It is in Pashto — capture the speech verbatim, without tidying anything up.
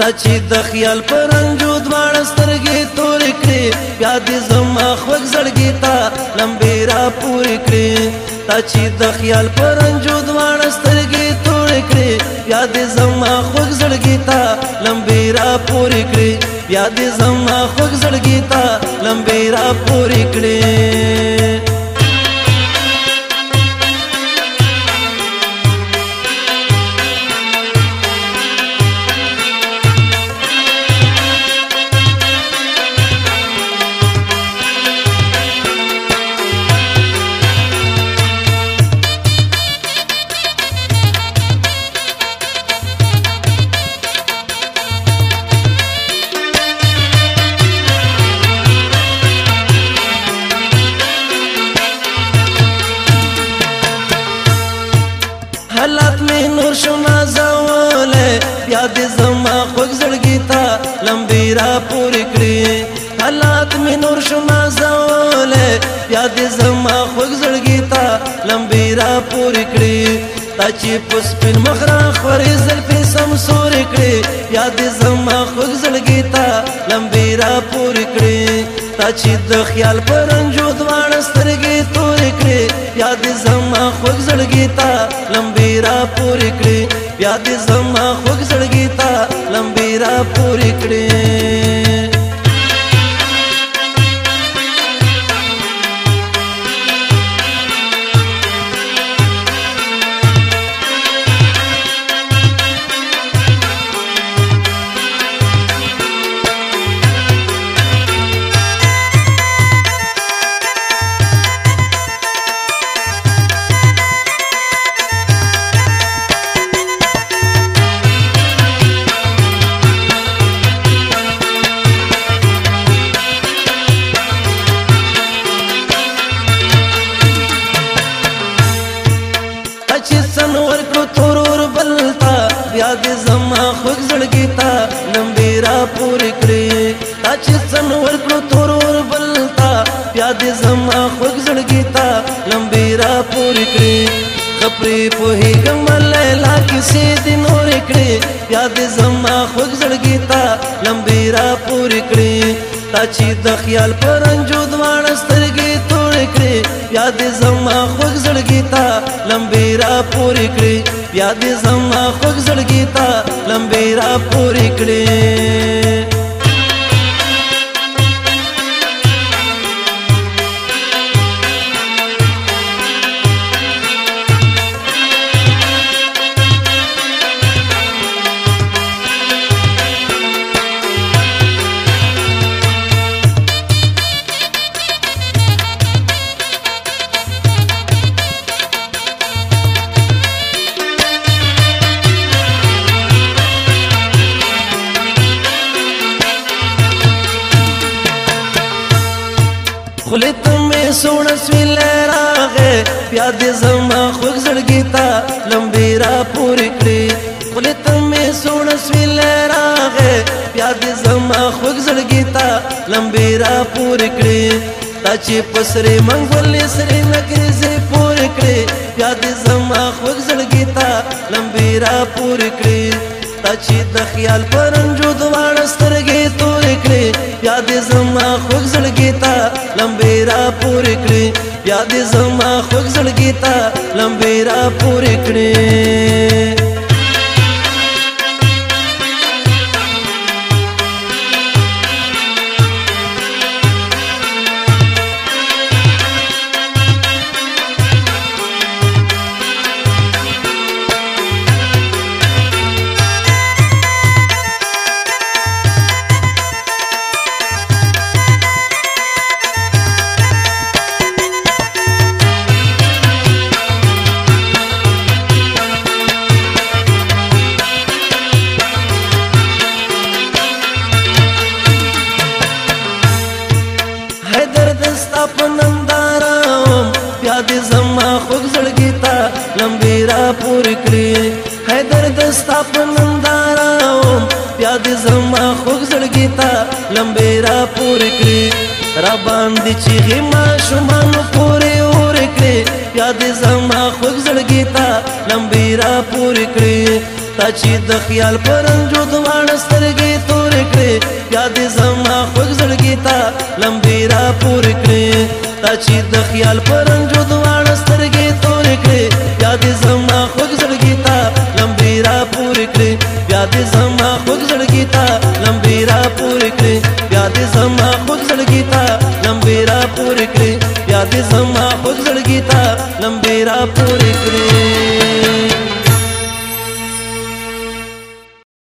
تا چې د خیال پرنجو دواړه سترګې تورې کړې، بیا دې زما خوږ زړګي ته لمبې را پورې کړې. تا چې د خیال پرنجو دواړه سترګې تورې کړې، بیا دې زما خوږ زړګي ته لمبې را پورې کړې، بیا دې زما خوږ زړګي ته لمبې را پورې کړې. حالات میں نور شما زوال ہے، یاد زما خوږ زړګي تا لمبې را پورې کړې. حالات میں نور شما زوال ہے، یاد زما خوږ زړګي تا لمبې را پورې کړې. تا چې په سپین مخ را خورې زلفې سم سورې کړې، یاد زما خوږ زړګي تا لمبې را پورې کړې. تا چې د خیال پرنجو دواړه سترګې تورې کړې، یاد زما خوږ زړګي تا لمبې را پورې کړې، یاد زما خوږ زړګي تا لمبې را پورې کړې. یاد زما خوږ زړګي تا لمبې را پورې کړې، تا چې څن ورکړو تور ور بل تا، یاد زما خوږ زړګي تا لمبې را پورې کړې. خپرې پوهېږم لیلا کیسې دې نورې کړې، یاد زما خوږ زړګي تا لمبې را پورې کړې. تا چې د خیال په رنجو دواړه سترګې تورې کړې، یاد زما خوږ زړګي تا لمبې را پورې کړې، یاد زما خوږ زړګي تا لمبې را پورې کړې. خولې ته مې سوړه سویلی راغې، بیا دې زما خوږ زړګي ته لمبې را پورې کړې. خولې ته مې سوړه سویلی راغې، بیا دې زما خوږ زړګي ته لمبې را پورې کړې. تا چې په سرې منګولې سرې نکریزې پورې کړې، بیا دې زما خوږ زړګي ته لمبې را پورې کړې. تا چې د خیال په رنجو دواړه سترګې تورې کړې، بیا دې زما خوږ زړګي ته لمبې را پورې کړې، بیا دې زما خوږ زړګي ته لمبې را پورې کړې. را باندې چې ما شومان پورې اورې کړې، یاد زما خوږ زړګي ته لمبې را پورې کړې. تا چی د خیال پرنجو دوان سترګې تور کړې یاد زما خوږ زړګې تا لمبي را پور کړې تا چی د خیال پرنجو دوان سترګې تور کړې یاد زما خوږ زړګې تا لمبي را پور کړې یاد زما خوږ زړګې تا لمبي را پور کړې یاد زما خوږ زړګې تا لمبي را پور کړې یاد زما خوږ زړګې تا لمبي را پور کړې